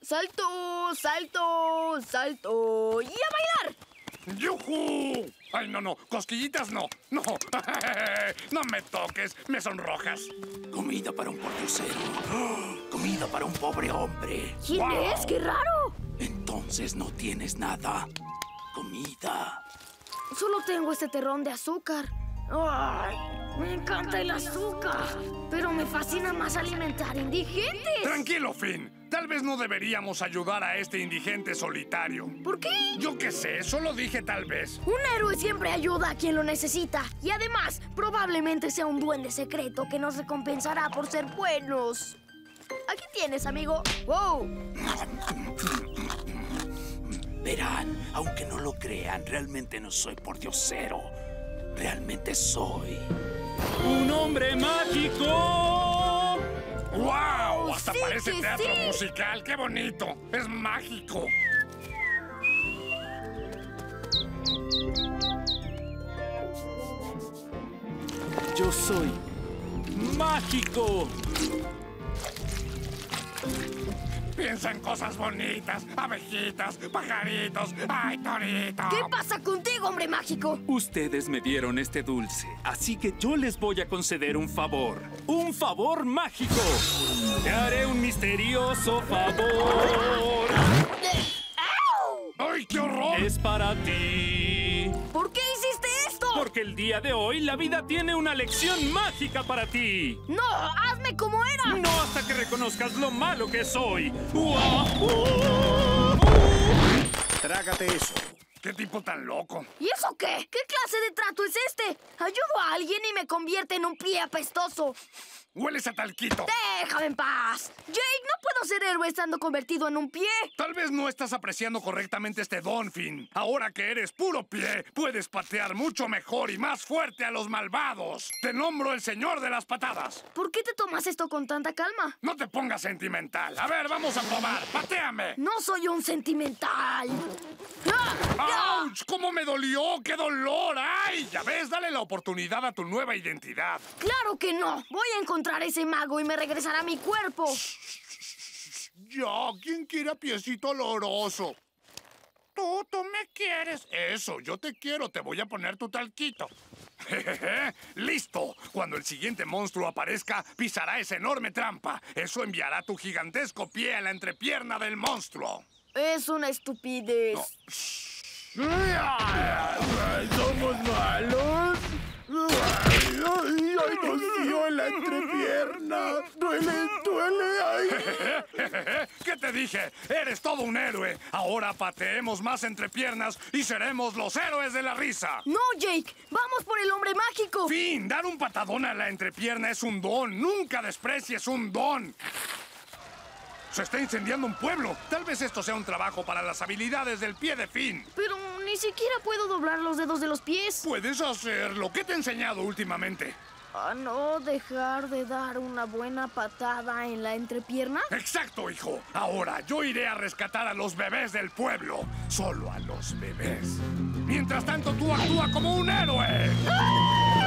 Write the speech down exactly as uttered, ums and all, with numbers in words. ¡Salto, salto, salto! ¡Y a bailar! ¡Yujú! ¡Ay, no, no! ¡Cosquillitas, no! ¡No! ¡No me toques! ¡Me sonrojas! ¡Comida para un portucero! ¡Oh! ¡Comida para un pobre hombre! ¿Quién ¡Wow! es? ¡Qué raro! Entonces no tienes nada. ¡Comida! Solo tengo este terrón de azúcar. ¡Ay! ¡Me encanta el azúcar! ¡Pero me fascina más alimentar indigentes! ¡Tranquilo, Finn! Tal vez no deberíamos ayudar a este indigente solitario. ¿Por qué? Yo qué sé, solo dije tal vez. Un héroe siempre ayuda a quien lo necesita. Y además, probablemente sea un duende secreto que nos recompensará por ser buenos. Aquí tienes, amigo. ¡Wow! Verán, aunque no lo crean, realmente no soy pordiosero. Realmente soy... ¡un hombre mágico! ¡Guau! Oh, ¡hasta sí, parece teatro sí. musical! ¡Qué bonito! ¡Es mágico! Yo soy... ¡mágico! Piensa en cosas bonitas, abejitas, pajaritos, ¡ay, torito! ¿Qué pasa contigo, hombre mágico? Ustedes me dieron este dulce, así que yo les voy a conceder un favor. ¡Un favor mágico! Te haré un misterioso favor. ¡Ay, qué horror! Es para ti. ¿Por qué hiciste esto? Porque el día de hoy la vida tiene una lección mágica para ti. ¡No! ¡Hazme como era! No hasta que reconozcas lo malo que soy. Trágate eso. ¡Qué tipo tan loco! ¿Y eso qué? ¿Qué clase de trato es este? Ayudo a alguien y me convierte en un pie apestoso. ¡Hueles a talquito! ¡Déjame en paz! Jake, no puedo ser héroe estando convertido en un pie. Tal vez no estás apreciando correctamente este don, Finn. Ahora que eres puro pie, puedes patear mucho mejor y más fuerte a los malvados. Te nombro el señor de las patadas. ¿Por qué te tomas esto con tanta calma? No te pongas sentimental. A ver, vamos a probar. ¡Pateame! ¡No soy un sentimental! ¡Auch! ¡Cómo me dolió! ¡Qué dolor! ¡Ay! Ya ves, dale la oportunidad a tu nueva identidad. ¡Claro que no! Voy a encontrar ese mago y me regresará a mi cuerpo. Ya, ¿quién quiere a piecito oloroso? Tú, tú me quieres. Eso, yo te quiero. Te voy a poner tu talquito. ¡Listo! Cuando el siguiente monstruo aparezca, pisará esa enorme trampa. Eso enviará tu gigantesco pie a la entrepierna del monstruo. Es una estupidez. No. ¿Somos malos? Ay, ay, ay, nos dio en la entrepierna. Duele, duele, ay. ¿Qué te dije? Eres todo un héroe. Ahora pateemos más entrepiernas y seremos los héroes de la risa. No, Jake, vamos por el hombre mágico. Finn, dar un patadón a la entrepierna es un don. Nunca desprecies un don. ¡Se está incendiando un pueblo! Tal vez esto sea un trabajo para las habilidades del pie de Finn. Pero ni siquiera puedo doblar los dedos de los pies. Puedes hacer lo que te he enseñado últimamente. ¿A no dejar de dar una buena patada en la entrepierna? ¡Exacto, hijo! Ahora yo iré a rescatar a los bebés del pueblo. Solo a los bebés. Mientras tanto, tú actúa como un héroe. ¡Ah!